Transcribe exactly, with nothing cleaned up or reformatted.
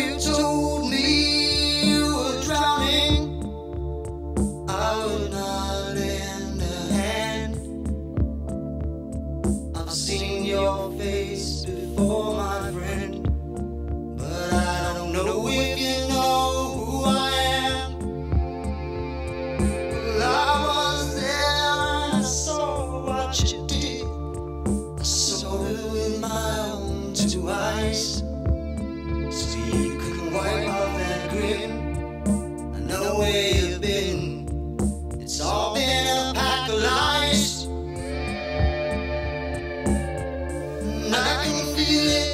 you told me you were drowning, I would not lend a hand. I've seen your face before, my friend, but I don't know if you know who I am. Well, I was there and I saw what you did. I saw it with my own two eyes. Wipe out that grin. I know where you've been. It's all been a pack of lies, and I can feel it.